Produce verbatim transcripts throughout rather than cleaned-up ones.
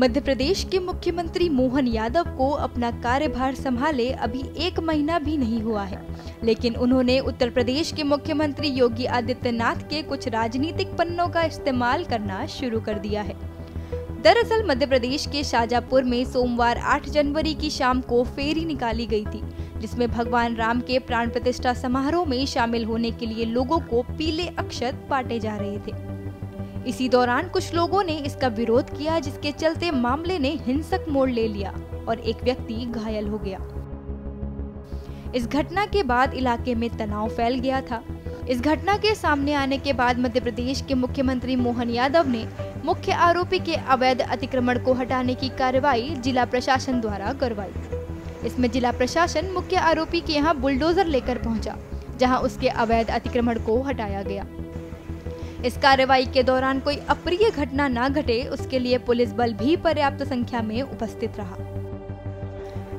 मध्य प्रदेश के मुख्यमंत्री मोहन यादव को अपना कार्यभार संभाले अभी एक महीना भी नहीं हुआ है, लेकिन उन्होंने उत्तर प्रदेश के मुख्यमंत्री योगी आदित्यनाथ के कुछ राजनीतिक पन्नों का इस्तेमाल करना शुरू कर दिया है। दरअसल मध्य प्रदेश के शाजापुर में सोमवार आठ जनवरी की शाम को फेरी निकाली गई थी, जिसमें भगवान राम के प्राण प्रतिष्ठा समारोह में शामिल होने के लिए लोगों को पीले अक्षत बांटे जा रहे थे। इसी दौरान कुछ लोगों ने इसका विरोध किया, जिसके चलते मामले ने हिंसक मोड़ ले लिया और एक व्यक्ति घायल हो गया। इस घटना के बाद इलाके में तनाव फैल गया था। इस घटना के सामने आने के बाद मध्य प्रदेश के मुख्यमंत्री मोहन यादव ने मुख्य आरोपी के अवैध अतिक्रमण को हटाने की कार्रवाई जिला प्रशासन द्वारा करवाई। इसमें जिला प्रशासन मुख्य आरोपी के यहां बुलडोजर लेकर पहुंचा, जहां उसके अवैध अतिक्रमण को हटाया गया। इस कार्रवाई के दौरान कोई अप्रिय घटना न घटे, उसके लिए पुलिस बल भी पर्याप्त संख्या में उपस्थित रहा।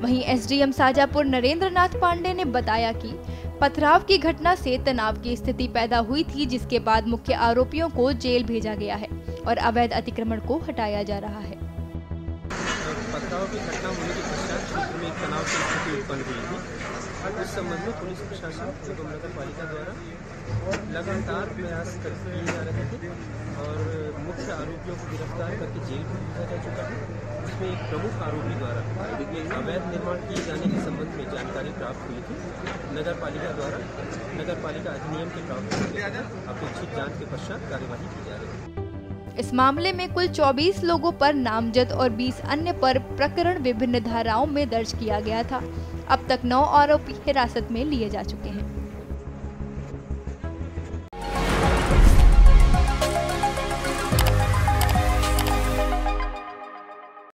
वहीं एसडीएम शाजापुर नरेंद्रनाथ पांडे ने बताया कि पथराव की घटना से तनाव की स्थिति पैदा हुई थी, जिसके बाद मुख्य आरोपियों को जेल भेजा गया है और अवैध अतिक्रमण को हटाया जा रहा है। पथराव की घटना होने के पश्चात क्षेत्र में एक तनाव की स्थिति उत्पन्न हुई थी। इस संबंध में पुलिस प्रशासन एवं नगर पालिका द्वारा लगातार प्रयास किए जा रहे थे और मुख्य आरोपियों को गिरफ्तार करके जेल में भेजा जा चुका है। इसमें एक प्रमुख आरोपी द्वारा अवैध निर्माण किए जाने के संबंध में जानकारी प्राप्त हुई थी। नगर पालिका द्वारा नगर पालिका अधिनियम के प्रावधान अपेक्षित जाँच के पश्चात कार्यवाही की जा रही है। इस मामले में कुल चौबीस लोगों पर नामजद और बीस अन्य पर प्रकरण विभिन्न धाराओं में दर्ज किया गया था। अब तक नौ आरोपी हिरासत में लिए जा चुके हैं।